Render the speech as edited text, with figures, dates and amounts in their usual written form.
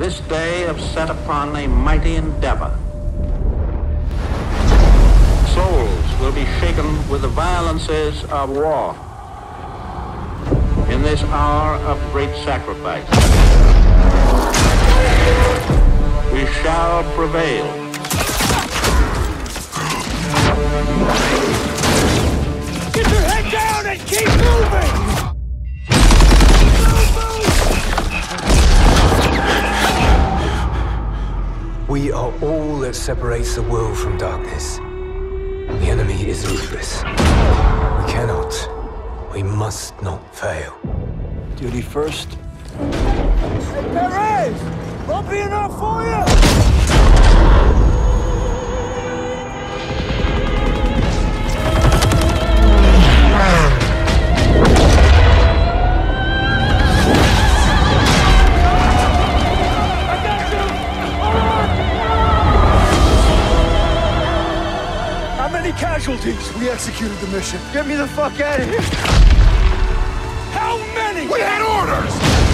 this day have set upon a mighty endeavor. Souls will be shaken with the violences of war. In this hour of great sacrifice, we shall prevail. Get your head down and keep moving! We are all that separates the world from darkness. The enemy is ruthless. We cannot, we must not fail. Duty first. Perez! I'll be enough for you! Casualties. We executed the mission. Get me the fuck out of here! How many?! We had orders!